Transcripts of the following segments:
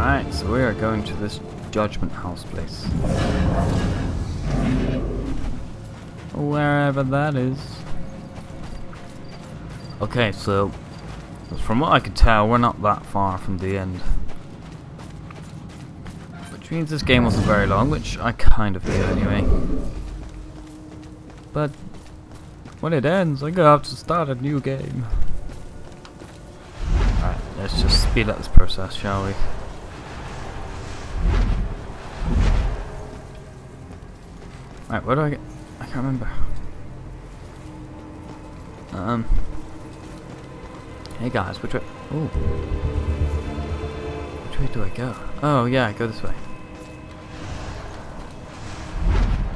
Alright, so we are going to this Judgment House place. Wherever that is. Okay, so from what I can tell, we're not that far from the end. Which means this game wasn't very long, which I kind of did anyway. But when it ends, I'm gonna have to start a new game. Alright, let's just speed up this process, shall we? Alright, where do I get? I can't remember. Hey guys, which way? Ooh. Which way do I go? Oh yeah, I go this way.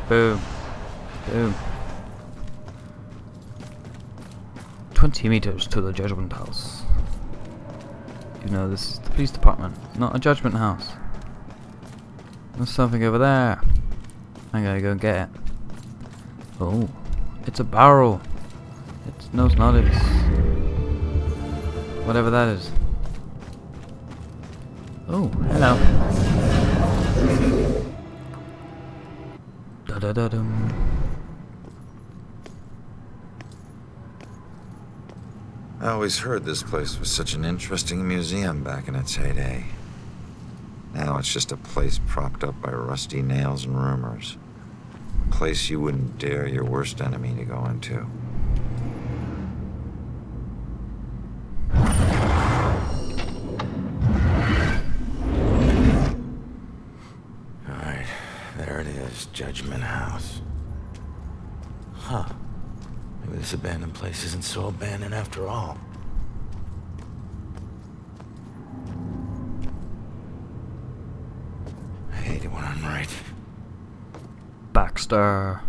Boom. Boom. 20 meters to the Judgment House. You know, this is the police department, not a Judgment House. There's something over there. I gotta go get it. Oh, it's a barrel. It's no, it's not. It's whatever that is. Oh, hello. Da da da dum. I always heard this place was such an interesting museum back in its heyday. Now it's just a place propped up by rusty nails and rumors. A place you wouldn't dare your worst enemy to go into. Alright, there it is, Judgment House. Huh. Maybe this abandoned place isn't so abandoned after all. I hate it when I'm right. Baxter.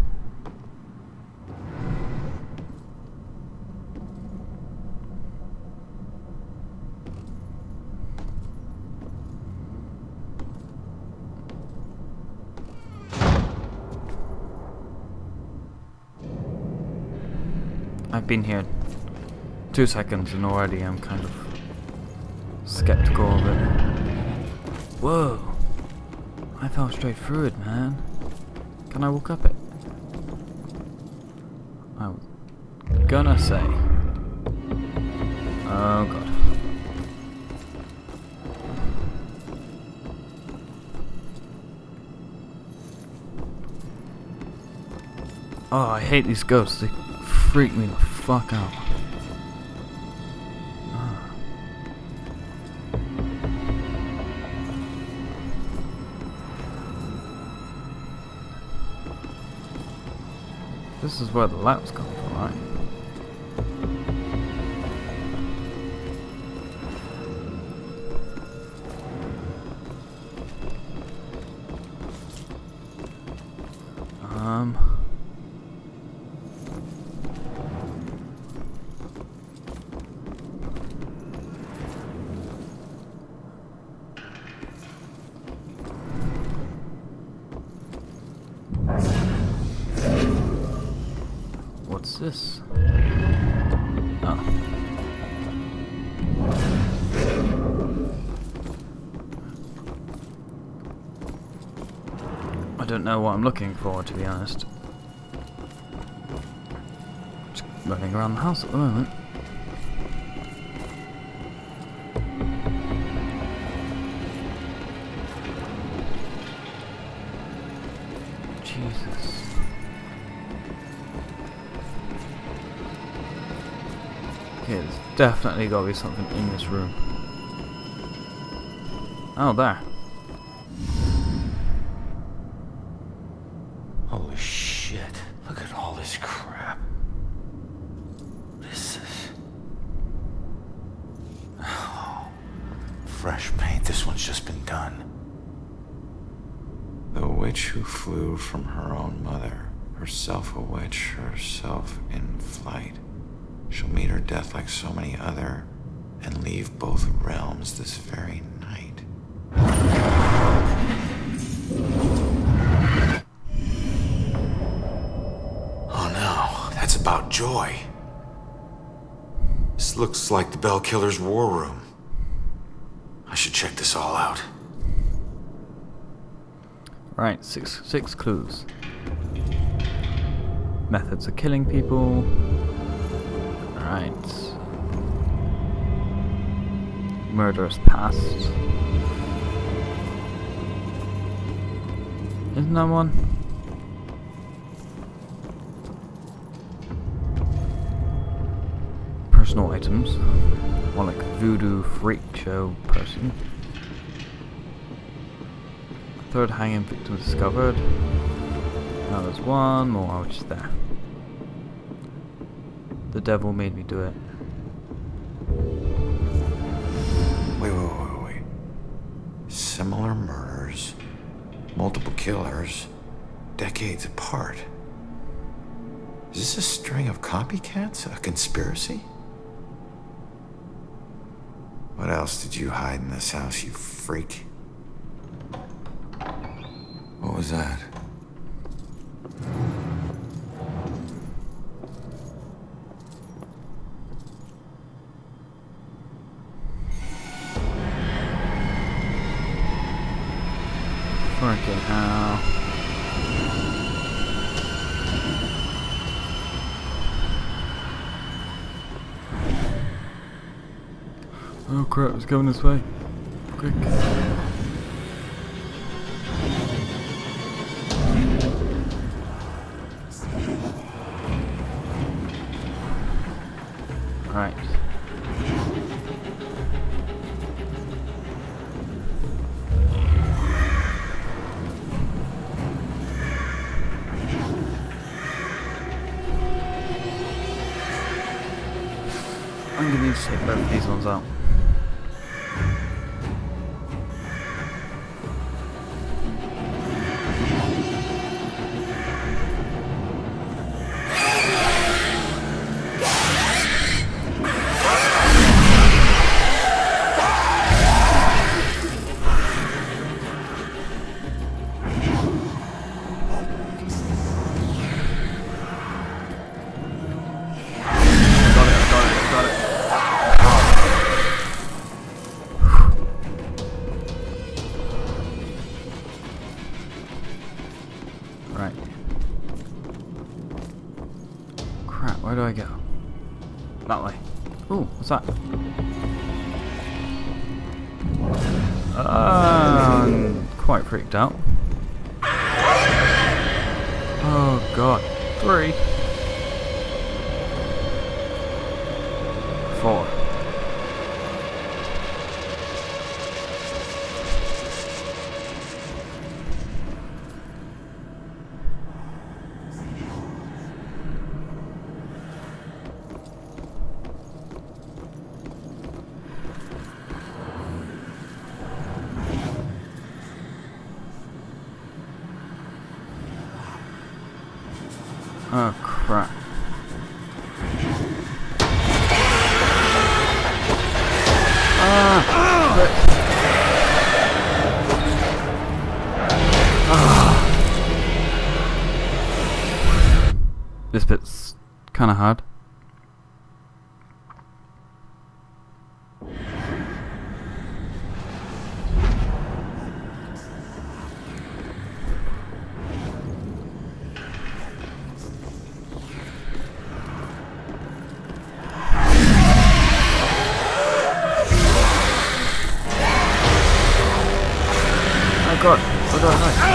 I've been here 2 seconds and already I'm kind of skeptical of it. Whoa! I fell straight through it, man. Can I walk up it? I was gonna say. Oh god. Oh, I hate these ghosts. They freak me the fuck out. Ah. This is where the lights come from, right? What's this? Oh. I don't know what I'm looking for, to be honest. Just running around the house at the moment. Definitely gotta be something in this room. Oh, there. Holy shit. Look at all this crap. What is this? Oh, fresh paint. This one's just been done. The witch who flew from her own mother. Herself a witch, herself in flight. She'll meet her death like so many other, and leave both realms this very night. Oh no, that's about Joy. This looks like the Bell Killer's war room. I should check this all out. Right, six clues. Methods of killing people. Right. Murderous past. Isn't that one? Personal items. More like voodoo freak show person. Third hanging victim discovered. Now there's one more, which is there. The devil made me do it. Wait. Similar murders, multiple killers, decades apart. Is this a string of copycats? A conspiracy? What else did you hide in this house, you freak? What was that? Freaking hell. Oh crap, it's going this way. Quick. Right. I'm gonna need to take both of these ones out. Where do I go? That way. Ooh, what's that? I'm quite freaked out. Oh god. 3. 4. Oh crap. This bit's kind of hard. God. Oh god, nice. Alright.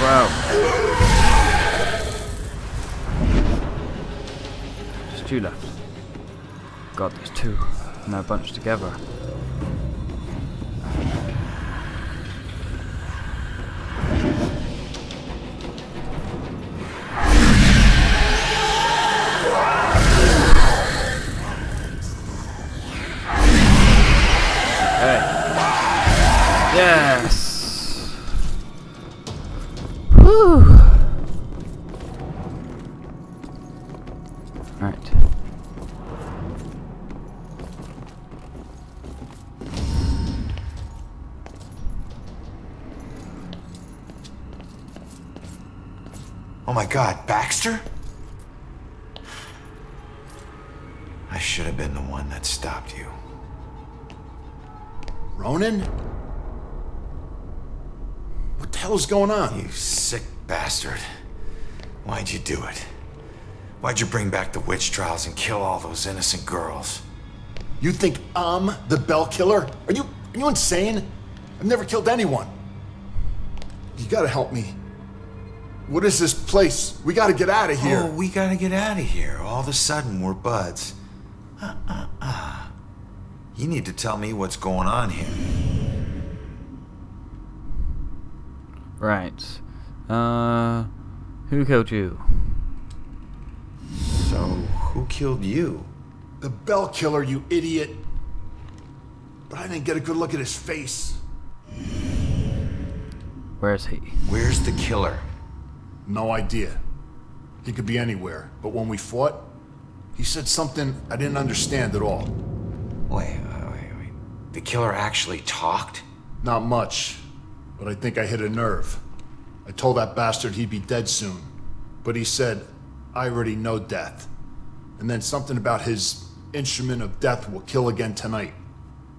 Wow. Just 2 left. God, there's 2. And they're bunched together. Okay. Yes! Oh my God, Baxter? I should have been the one that stopped you. Ronan? What the hell's going on? You sick bastard. Why'd you do it? Why'd you bring back the witch trials and kill all those innocent girls? You think I'm the Bell Killer? Are you insane? I've never killed anyone. You gotta help me. What is this place? We gotta get out of here. Oh, we gotta get out of here. All of a sudden, we're buds. You need to tell me what's going on here. Right. Who killed you? So, who killed you? The Bell Killer, you idiot. But I didn't get a good look at his face. Where is he? Where's the killer? No idea. He could be anywhere, but when we fought, he said something I didn't understand at all. Wait. The killer actually talked? Not much, but I think I hit a nerve. I told that bastard he'd be dead soon, but he said, I already know death. And then something about his instrument of death will kill again tonight.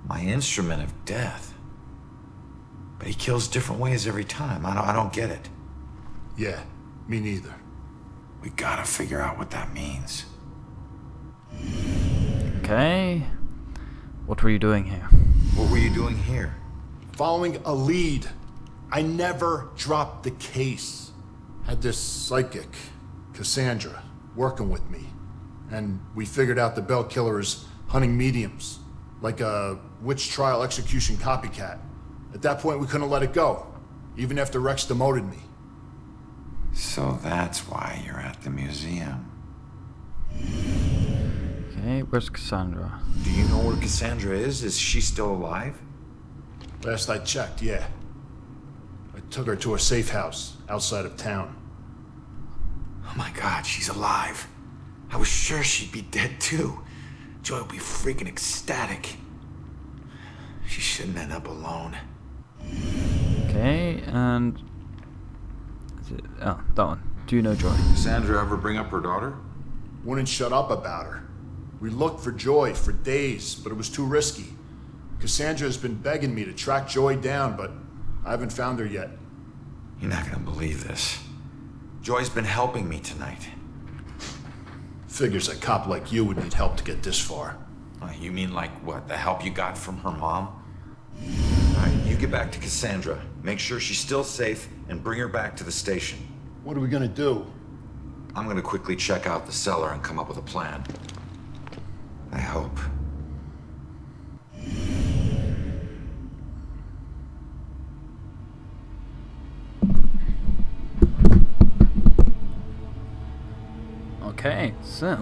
My instrument of death? But he kills different ways every time. I don't get it. Yeah, me neither. We gotta figure out what that means. Okay. What were you doing here? What were you doing here? Following a lead. I never dropped the case. Had this psychic, Cassandra, working with me. And we figured out the Bell Killer is hunting mediums, like a witch trial execution copycat. At that point, we couldn't let it go, even after Rex demoted me. So that's why you're at the museum. Okay, where's Cassandra? Do you know where Cassandra is? Is she still alive? Last I checked, yeah. I took her to a safe house outside of town. Oh my God, she's alive. I was sure she'd be dead too. Joy would be freaking ecstatic. She shouldn't end up alone. Okay, and... Oh, that one. Do you know Joy? Did Sandra ever bring up her daughter? Wouldn't shut up about her. We looked for Joy for days, but it was too risky. Cassandra has been begging me to track Joy down, but I haven't found her yet. You're not gonna believe this. Joy's been helping me tonight. Figures a cop like you would need help to get this far. You mean like what? The help you got from her mom? All right, you get back to Cassandra. Make sure she's still safe and bring her back to the station. What are we gonna do? I'm gonna quickly check out the cellar and come up with a plan. I hope. Okay, so...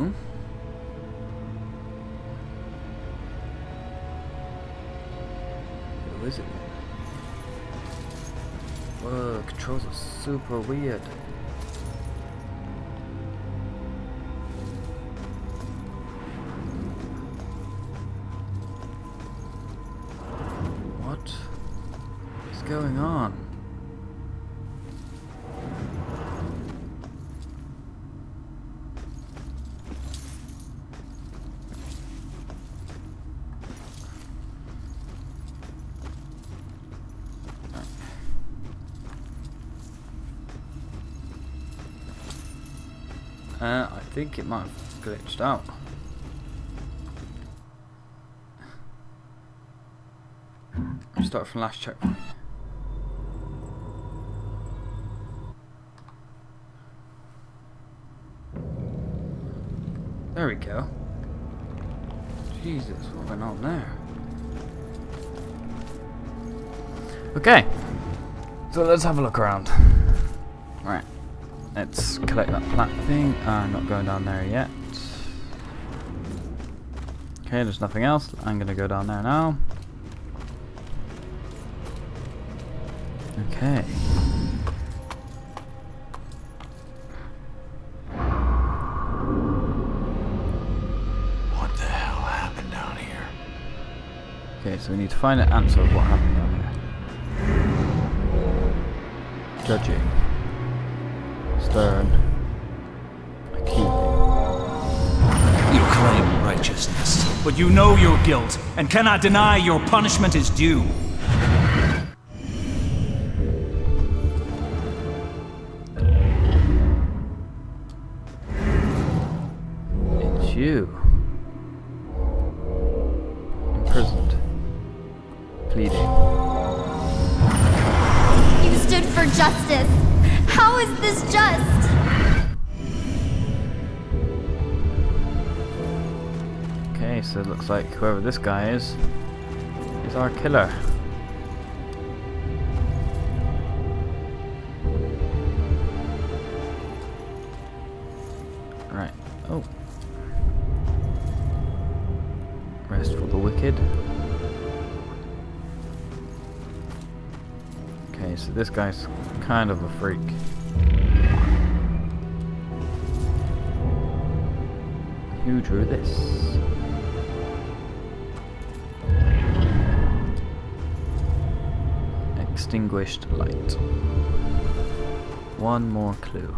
Who is it? Whoa, controls are super weird. What is going on? I think it might have glitched out. Start from last checkpoint. There we go. Jesus, what went on there? Okay. So let's have a look around. Right. Let's collect that plaque thing. I'm not going down there yet. Okay, there's nothing else. I'm gonna go down there now. Okay. What the hell happened down here? Okay, so we need to find an answer of what happened down here. Judging. return a key. You claim righteousness, but you know your guilt and cannot deny your punishment is due. It's you. Imprisoned. Pleading. For justice. How is this just? Okay, so it looks like whoever this guy is our killer. Right. Oh. Rest for the wicked. So this guy's kind of a freak. Who drew this? Extinguished light. One more clue.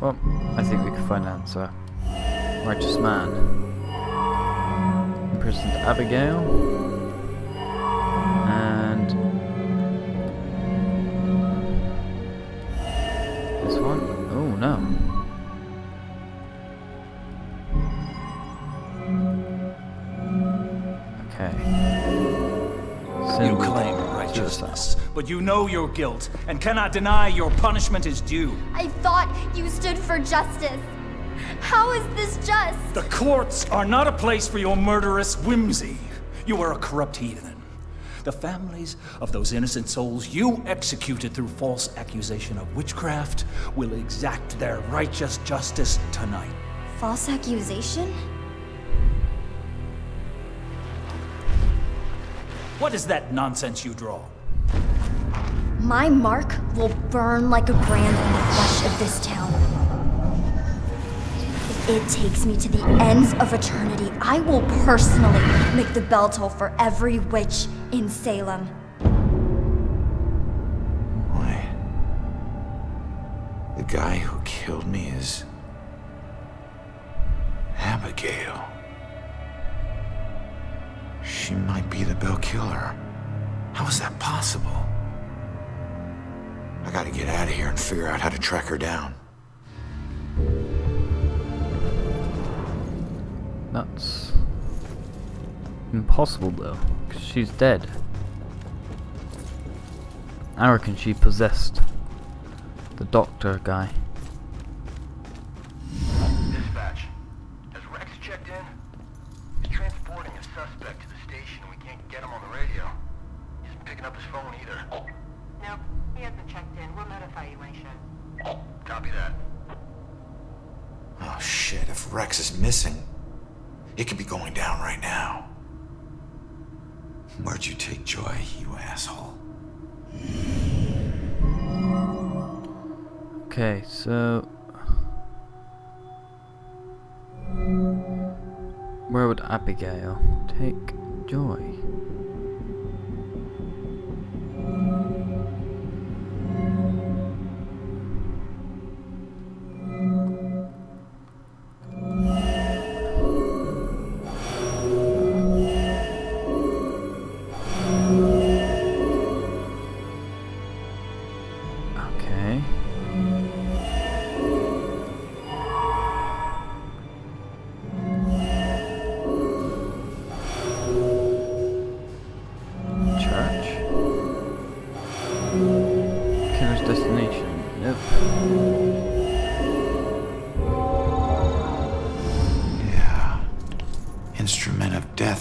Well, I think we can find an answer. Righteous man. Imprisoned Abigail. No. Okay. You claim righteousness, but you know your guilt and cannot deny your punishment is due. I thought you stood for justice. How is this just? The courts are not a place for your murderous whimsy. You are a corrupt heathen. The families of those innocent souls you executed through false accusation of witchcraft will exact their righteous justice tonight. False accusation? What is that nonsense you draw? My mark will burn like a brand in the flesh of this town. If it takes me to the ends of eternity, I will personally make the bell toll for every witch in Salem. Why? The guy who killed me is Abigail. She might be the Bell Killer. How is that possible? I gotta get out of here and figure out how to track her down. Nuts. Impossible though, because she's dead. I reckon she possessed the doctor guy. Dispatch, has Rex checked in? He's transporting a suspect to the station. We can't get him on the radio. He isn't picking up his phone either. Nope, he hasn't checked in. We'll notify you when he shows. Copy that. Oh shit, if Rex is missing, it could be going down right now. Where'd you take Joy, you asshole? Okay, so where would Abigail take Joy?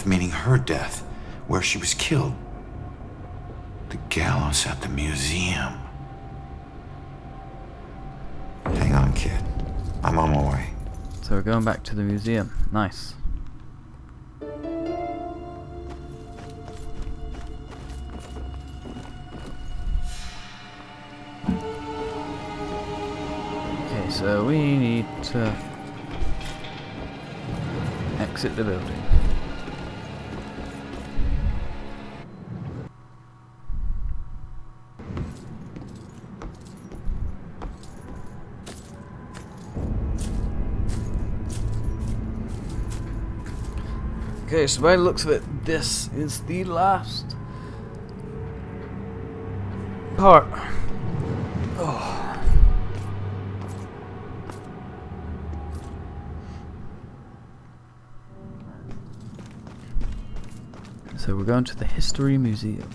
Meaning her death, where she was killed. The gallows at the museum. Hang on, kid. I'm on my way. So we're going back to the museum. Nice. Okay, so we need to exit the building. Okay, so by the looks of it, this is the last part. Oh. So we're going to the History Museum.